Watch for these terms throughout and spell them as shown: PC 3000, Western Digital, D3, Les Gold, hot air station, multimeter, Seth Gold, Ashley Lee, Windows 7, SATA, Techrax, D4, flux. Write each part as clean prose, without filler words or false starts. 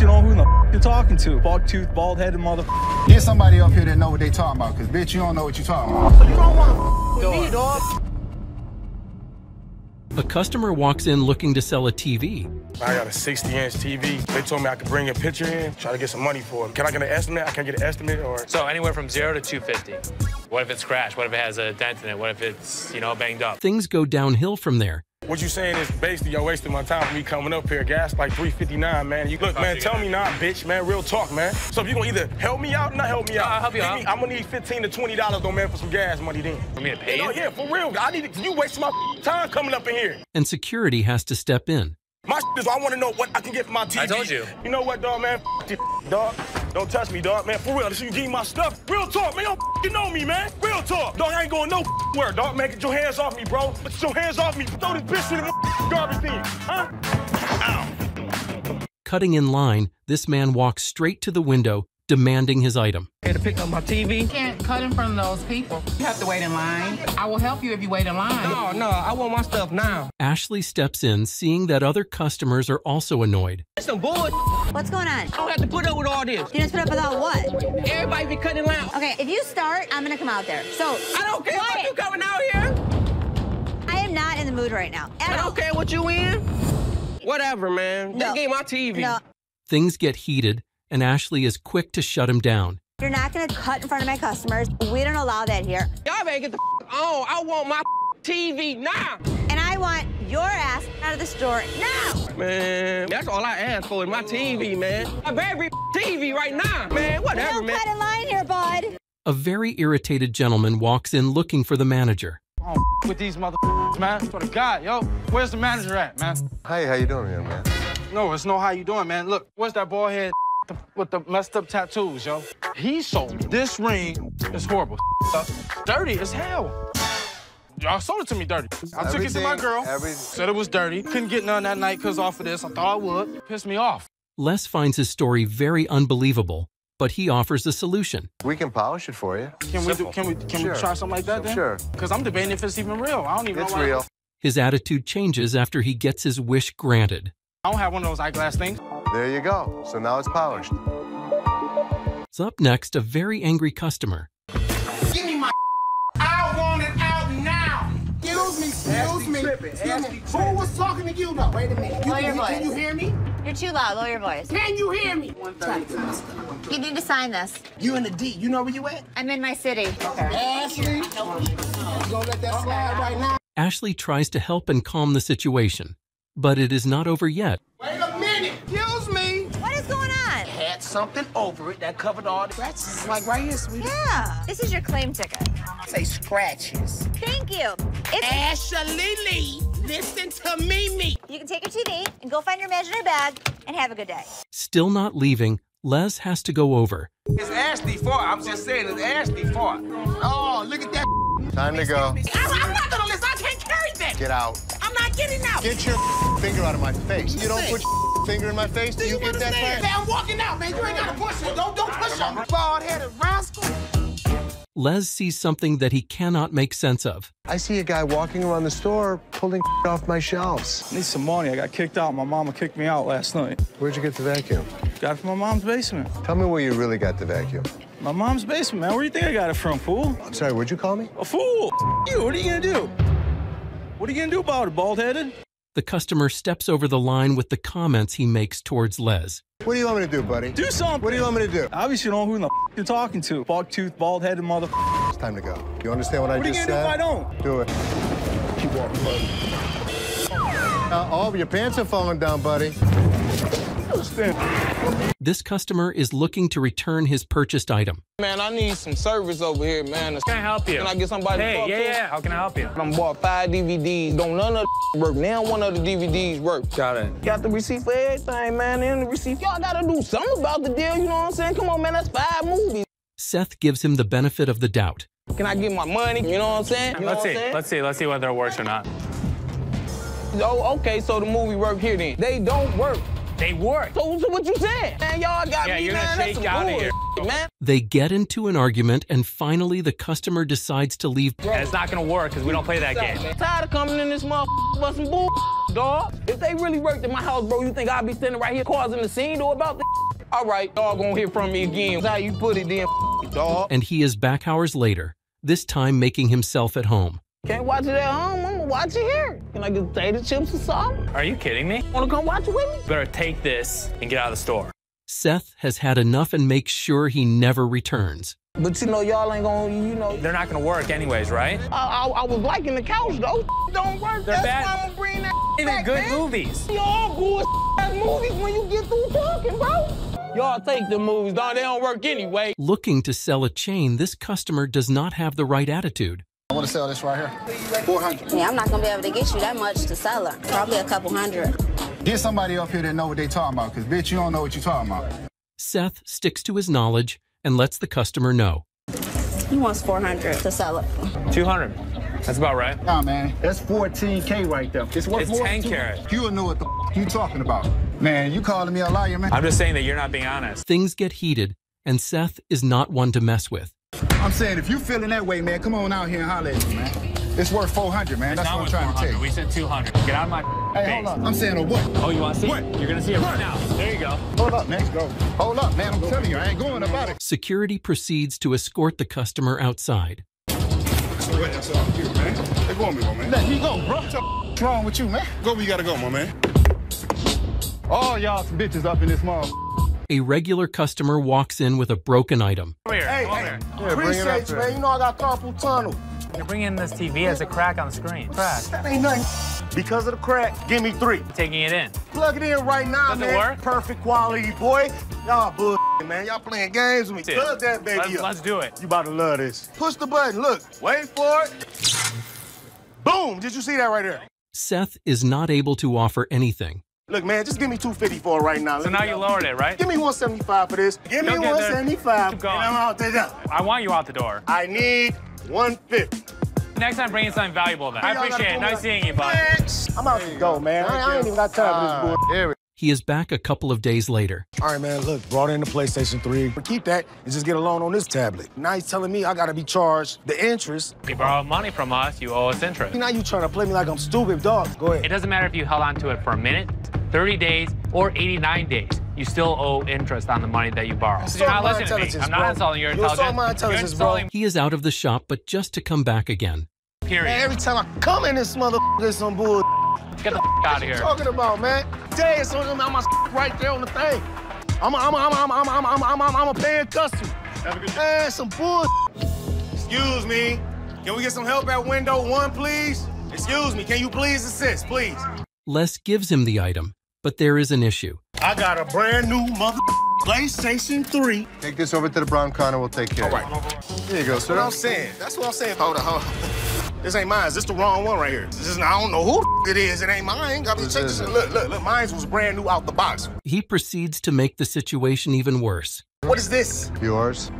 you on who the f you're talking to. Bald-toothed, bald-headed mother. Get somebody up here that know what they talking about, because bitch, you don't know what you're talking about. So you don't want to f with me, dog. A customer walks in looking to sell a TV. I got a 60-inch TV. They told me I could bring a picture in, try to get some money for it. Can I get an estimate? I can't get an estimate, or? So anywhere from $0 to $250. What if it's crashed? What if it has a dent in it? What if it's, you know, banged up? Things go downhill from there. What you saying is basically you're wasting my time for me coming up here. Gas like $3.59, man. You look, man, tell me not, bitch, man. Real talk, man. So if you gonna either help me out or not help me out. I'll help you out. I'm gonna need $15 to $20 though, man, for some gas money then. For me to pay? You know, yeah, for real. I need to, you wasting my time coming up in here. And security has to step in. My is I want to know what I can get for my TV. I told you. You know what, dog, man? This, dog. Don't touch me, dog, man. For real, this you give me my stuff. Real talk, man. Don't you know me, man. Real talk. Dog, I ain't going nowhere, dog. Man, get your hands off me, bro. Get your hands off me. Throw this bitch in the garbage thing, huh? Ow. Cutting in line, this man walks straight to the window, demanding his item. Here to pick up my TV. You can't cut in front of those people. You have to wait in line. I will help you if you wait in line. No, no, I want my stuff now. Ashley steps in, seeing that other customers are also annoyed. That's some bullshit. What's going on? I don't have to put up with all this. You just put up with all what? Everybody be cutting in line. Okay, if you start, I'm gonna come out there. So I don't care about you coming out here. I am not in the mood right now. I don't care what you in. Whatever, man. No. Just give me my TV. No. Things get heated, and Ashley is quick to shut him down. You're not gonna cut in front of my customers. We don't allow that here. Y'all better get the f on. I want my TV now. And I want your ass out of the store now. Man, that's all I ask for is my TV, man. I better be TV right now, man. Whatever, man. You don't cut in line here, bud. A very irritated gentleman walks in looking for the manager. I don't f with these motherfuckers, man. Swear to God, yo. Where's the manager at, man? Hey, how you doing here, man? No, it's no how you doing, man. Look, where's that bald head? With the messed up tattoos, yo. He sold me this ring. It's horrible. Dirty as hell. Y'all sold it to me dirty. I took it to my girl. Said it was dirty. Couldn't get none that night because off of this. I thought I would. Pissed me off. Les finds his story very unbelievable, but he offers a solution. We can polish it for you. Can we try something like that then? Sure. Because I'm debating if it's even real. I don't even know. It's real. His attitude changes after he gets his wish granted. I don't have one of those eyeglass things. There you go. So now it's polished. So up next, a very angry customer. Give me my I want it out now. Excuse me. Excuse me. Excuse me. Who was talking to you though? Wait a minute. Lower your voice. Can you hear me? You're too loud. Lower your voice. Can you hear me? You need to sign this. You in the D. You know where you at? I'm in my city. Okay. Ashley. You gonna let that slide right now? Ashley tries to help and calm the situation, but it is not over yet. Wait a minute. Something over it that covered all the scratches. Like right here, sweetie. Yeah. This is your claim ticket. Say scratches. Thank you. It's Ashley Lee. Listen to me. You can take your TV and go find your imaginary bag and have a good day. Still not leaving, Les has to go over. It's Ashley's fault. I'm just saying it's Ashley's fault. Oh, look at that. Time to go. I'm not gonna listen. I can't carry that. Get out. I'm not getting out. Get your finger out of my face. You don't put your finger in my face. Do you get that plan? Man, I'm walking out, man. You ain't gotta push it. Don't push him. Bald-headed rascal. Les sees something that he cannot make sense of. I see a guy walking around the store pulling off my shelves. I need some money. I got kicked out. My mama kicked me out last night. Where'd you get the vacuum? Got it from my mom's basement. Tell me where you really got the vacuum. My mom's basement, man. Where do you think I got it from, fool? I'm sorry, what'd you call me? A fool. You, what are you gonna do? What are you gonna do about it, bald-headed? The customer steps over the line with the comments he makes towards Les. What do you want me to do, buddy? Do something. What do you want me to do? Obviously, you don't know who the f you're talking to. Bald-toothed, bald-headed mother. It's time to go. You understand what I just said? What are you going to do if I don't? Do it. Keep walking, buddy. Oh, your pants are falling down, buddy. This customer is looking to return his purchased item. Man, I need some service over here, man. Can I help you? Can I get somebody to talk to? Yeah, how can I help you? I bought 5 DVDs. Don't none of the work. Now one of the DVDs work. Got it. Got the receipt for everything, man. And the receipt. Y'all gotta do something about the deal, you know what I'm saying? Come on, man, that's 5 movies. Seth gives him the benefit of the doubt. Can I get my money? You know what I'm saying? You know Let's see whether it works or not. Oh, okay, so the movie work here then. They don't work. They work. So what you saying? Man, y'all got me, man. That's some bullshit, man. They get into an argument, and finally the customer decides to leave. Bro, it's not going to work because we don't play that game. I'm tired of coming in this motherfucker with some bullshit, dog. If they really worked in my house, bro, you think I'd be standing right here causing the scene or about this? All right, dog gonna hear from me again. That's how you put it then, dog. And he is back hours later, this time making himself at home. Can't watch it at home, I'm gonna watch it here. Can I get potato chips or something? Are you kidding me? Wanna come watch it with me? Better take this and get out of the store. Seth has had enough and makes sure he never returns. But you know, y'all ain't gonna, you know. They're not gonna work anyways, right? I was liking the couch, though. Don't work, they're that's bad. Why I'm gonna bring that even back, good man. Movies. Y'all good ass movies when you get through talking, bro. Y'all take the movies, dog, they don't work anyway. Looking to sell a chain, this customer does not have the right attitude. I wanna sell this right here, 400. Yeah, I'm not gonna be able to get you that much to sell her. Probably a couple hundred. Get somebody up here that know what they talking about, because bitch, you don't know what you talking about. Seth sticks to his knowledge and lets the customer know. He wants 400 to sell it. 200. That's about right. Nah, man, that's 14K right there. It's worth more. It's 10 carat. You'll know what the you talking about. Man, you calling me a liar, man. I'm just saying that you're not being honest. Things get heated, and Seth is not one to mess with. I'm saying, if you feeling that way, man, come on out here and holler at me, man. It's worth 400, man. That's what I'm trying to take. We said 200. Get out of my face. Hey, hold up. I'm saying a what? Oh, you want to see what? You're going to see it right now. There you go. Hold up, man. Go. Hold up, man. I'm telling you, I ain't going about it. Security proceeds to escort the customer outside. That's all right. That's all you, man. Hey, go on me, my man. Let me go, bro. What's wrong with you, man? Go where you got to go, my man. All y'all some bitches up in this mall. A regular customer walks in with a broken item. Come here. Hey, come here. Appreciate you, man. You know I got carpal tunnel. You're bringing this TV as a crack on the screen. Crack. That ain't nothing. Because of the crack, give me 3. I'm taking it in. Plug it in right now, man. Does it work? Perfect quality, boy. Y'all bullshit, man. Y'all playing games with me. Plug that baby up. Let's do it. You about to love this. Push the button. Look. Wait for it. Boom. Did you see that right there? Seth is not able to offer anything. Look, man, just give me 250 for it right now. So now you lowered it, right? Give me 175 for this. Give me 175. Keep going. And I'm out the door. I want you out the door. I need 150. Next time, bring in something valuable, then. Hey, I appreciate it. Nice seeing you, bud. I'm out to go, man. I ain't even got time for this bull. He is back a couple of days later. All right, man, look, brought in the PlayStation 3. Keep that and just get a loan on this tablet. Now he's telling me I got to be charged the interest. You borrowed money from us, you owe us interest. Now you trying to play me like I'm stupid, dog. Go ahead. It doesn't matter if you held on to it for a minute, 30 days, or 89 days. You still owe interest on the money that you borrowed. You're not listening to me. I'm not insulting your intelligence. You're my intelligence, bro. He is out of the shop, but just to come back again. Period. Man, every time I come in this motherfucker, there's some bull. Get the f*** out of here. What you talking about, man? Today, it's on my s*** right there on the thing. I'm a paying customer. Have a good day. Man, some bull. Excuse me. Can we get some help at window 1, please? Excuse me. Can you please assist, please? Les gives him the item, but there is an issue. I got a brand new mother PlayStation 3. Take this over to the brown counter, we'll take care of it. All right. There you go, sir. That's what I'm saying. That's what I'm saying. Hold on, hold on. This ain't mine. This the wrong one right here. This is, I don't know who the it is. It ain't mine. Got me checking. Look. Mine was brand new out the box. He proceeds to make the situation even worse. What is this? Yours.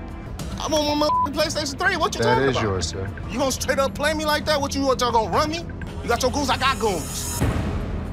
I'm on my PlayStation 3. What you talking about? That is yours, sir. You gonna straight up play me like that? What you gonna run me? You got your goons? I got goons.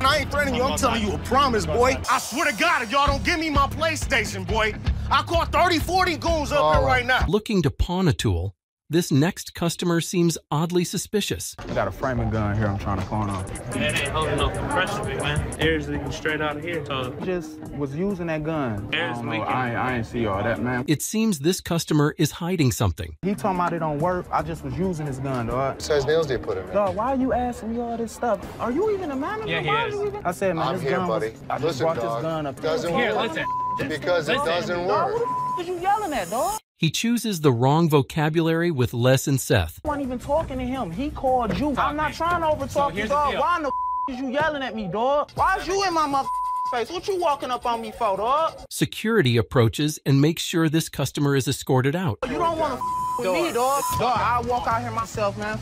I ain't threatening you. I'm telling you a promise, boy. I swear to God, if y'all don't give me my PlayStation, boy, I caught 30, 40 goons up here right now. Looking to pawn a tool, this next customer seems oddly suspicious. I got a framing gun here I'm trying to pawn on. That ain't holding no compression, man. Air's leaking straight out of here, so. Just was using that gun. Air's leaking. I ain't see all that, man. It seems this customer is hiding something. He talking about it don't work. I just was using his gun, dog. So his nails did put it in. Dog, why are you asking me all this stuff? Are you even a man? Yeah, he is. I said, man, I'm this here, gun buddy. I just brought this gun up. Here, listen. Because it doesn't work. What the f*** is you yelling at, dog? He chooses the wrong vocabulary with Les and Seth. I wasn't even talking to him. He called you. I'm not trying to over-talk you, dog. Why in the f*** is you yelling at me, dog? Why is you in my mother face? What you walking up on me for, dog? Security approaches and makes sure this customer is escorted out. You don't want to f*** with me, dog. Dog, I walk out here myself, man.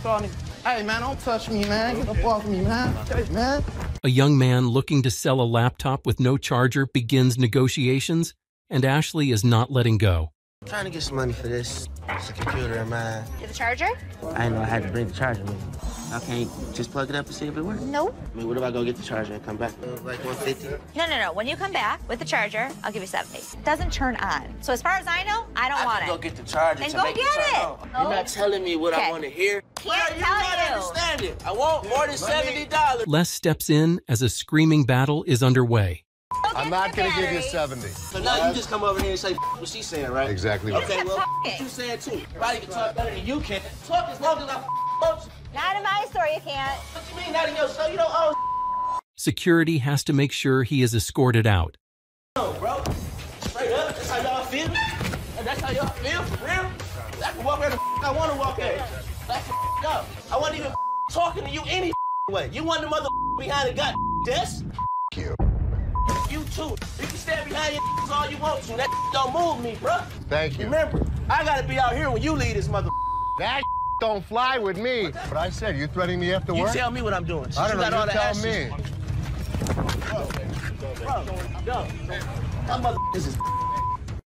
Hey, man, don't touch me, man. Get up off me, man. Hey, man. A young man looking to sell a laptop with no charger begins negotiations, and Ashley is not letting go. I'm trying to get some money for this. It's a computer of mine. You have a charger? I know I had to bring the charger with me. I can't just plug it up and see if it works? No. I mean, what if I go get the charger and come back? Like 150? No. When you come back with the charger, I'll give you 70. It doesn't turn on. So as far as I know, I don't want it. I can go get the charger. And go get it. You're not telling me what I want to hear. Claire, you gotta understand it. I want more than $70. Les steps in as a screaming battle is underway. I'm not gonna give you 70. So now you just come over here and say what she's saying, right? Exactly right. Okay, well, you saying too. Everybody can talk better than you can. Talk as long as I want you. Not in my story, you can't. What you mean, not in your show? You don't own. Security has to make sure he is escorted out. No, bro. Straight up, that's how y'all feel? That's how y'all feel, for real? I can walk where the I want to walk at. That's the up. I wasn't even talking to you any way. You want the mother behind the goddamn desk? You. You too. You can stand behind your all you want to. That don't move me, bro. Thank you. Remember, I gotta be out here when you leave this mother. That don't fly with me. But I said, you threatening me after work? You tell me what I'm doing. I don't know, you tell me. Bro, that mother is.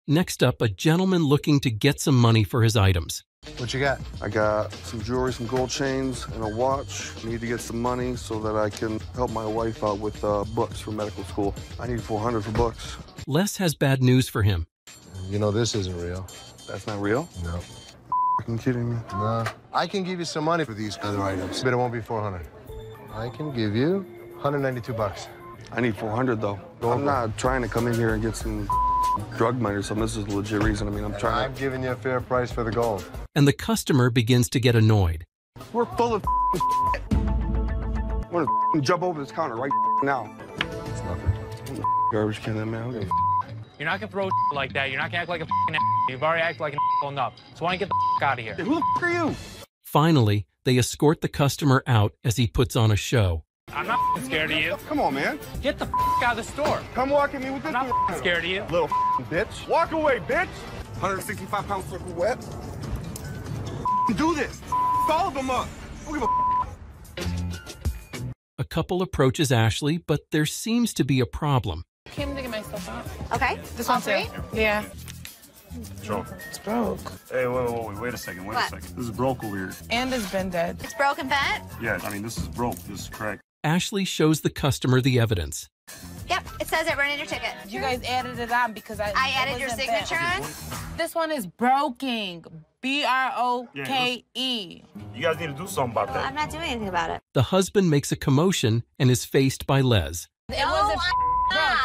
Next up, a gentleman looking to get some money for his items. What you got? I got some jewelry, some gold chains, and a watch. I need to get some money so that I can help my wife out with books for medical school. I need $400 for books. Les has bad news for him. You know, this isn't real. That's not real? No. You're kidding me? No. I can give you some money for these other items, but it won't be $400. I can give you $192. I need $400, though. I'm not trying to come in here and get some drug money or something. This is a legit reason. I mean, I'm trying. I'm giving you a fair price for the gold. And the customer begins to get annoyed. We're full of shit. I'm gonna jump over this counter right now. It's nothing. Garbage can that man. You're not gonna throw like that. You're not gonna act like a ass. You've already acted like an asshole enough. So why don't you get the out of here? Who the are you? Finally, they escort the customer out as he puts on a show. I'm not scared of you. Come on, man. Get the out of the store. Come walk at me with this. I'm not scared of you. Little bitch. Walk away, bitch. 165 pounds for wet. Do this. All of them up. Don't give a couple approaches Ashley, but there seems to be a problem. I'm gonna get my stuff out. Okay. This one's free? Yeah. Sure. It's broke. Hey, wait a second, wait a second. This is broke over here. And it's been dead. It's broken fat? Yeah, I mean, this is broke. This is cracked. Ashley shows the customer the evidence. Yep, it says it right in your ticket. You guys added it on because I added your signature on? This one is broken. B-R-O-K-E. You guys need to do something about that. I'm not doing anything about it. The husband makes a commotion and is faced by Les. It wasn't broke.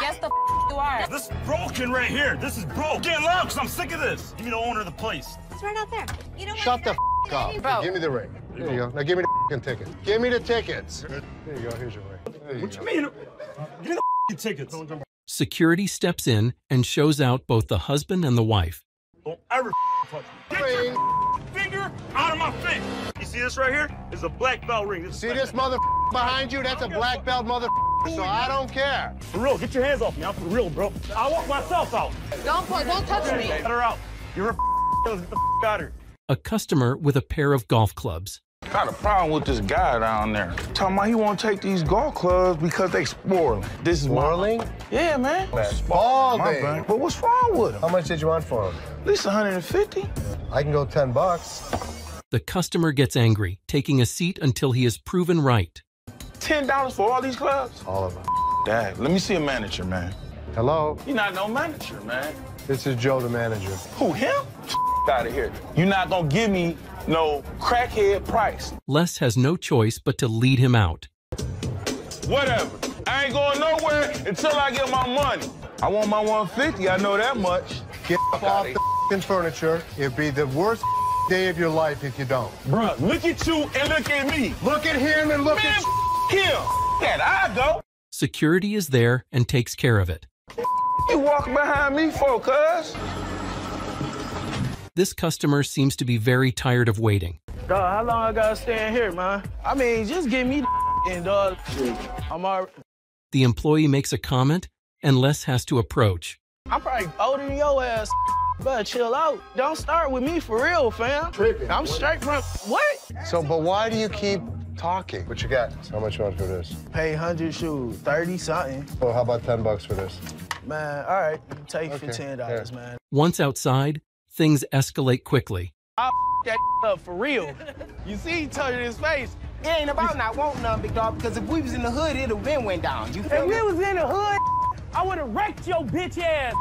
Yes, the you are. This is broken right here. This is broke. Get loud because I'm sick of this. Give me the owner of the place. It's right out there. You know what? Shut the up. Give me the ring. There you go. Now give me the ticket. Give me the tickets. There you go. Here's your ring. What you mean? Give me the tickets. Security steps in and shows out both the husband and the wife. Don't ever touch me. Get your finger out of my face. You see this right here? It's a black belt ring. See this mother behind you? That's a black belt mother. So I don't care. For real, get your hands off me. I'm for real, bro. I walk myself out. Don't touch me. Get her out. You're a get the out of here. A customer with a pair of golf clubs. Got a problem with this guy down there. Tell him he won't take these golf clubs because they spoiling. This is spoiling? Yeah, man. Spoiling. But what's wrong with him? How much did you want for him? At least 150. I can go $10. The customer gets angry, taking a seat until he is proven right. $10 for all these clubs? All of them. Dad, let me see a manager, man. Hello? You're not no manager, man. This is Joe, the manager. Who, him? Out of here. You're not gonna give me no crackhead price. Les has no choice but to lead him out. Whatever. I ain't going nowhere until I get my money. I want my 150, I know that much. Get off the furniture. It'd be the worst day of your life if you don't. Bruh, look at you and look at me. Look at him and look at you. Here, that I go. Security is there and takes care of it. You walking behind me for, cuz? This customer seems to be very tired of waiting. Dog, how long I gotta stand here, man? I mean, just give me the in, dog. I'm already. The employee makes a comment and Les has to approach. I'm probably older than your ass, but chill out. Don't start with me for real, fam. Tripping. I'm straight from what? So, but why do you keep talking? What you got? How much you want for this? Pay 100 shoes, 30 something. Oh, how about $10 for this? Man, all right, take it for $10, yeah, man. Once outside, things escalate quickly. I'll that up for real. You see, he told you his face. It ain't about not wanting nothing, big dog, because if we was in the hood, it'd have been went down. You feel me? If we was in the hood, I would have wrecked your bitch ass.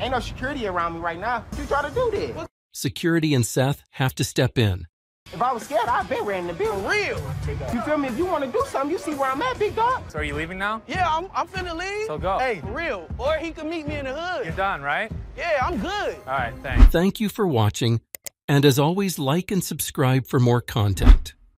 Ain't no security around me right now. You try to do this. Security and Seth have to step in. If I was scared, I'd been ran in the building. For real. You feel me? If you want to do something, you see where I'm at, big dog. So are you leaving now? Yeah, I'm finna leave. So go. Hey, for real. Or he can meet me in the hood. You're done, right? Yeah, I'm good. All right, thanks. Thank you for watching. And as always, like and subscribe for more content.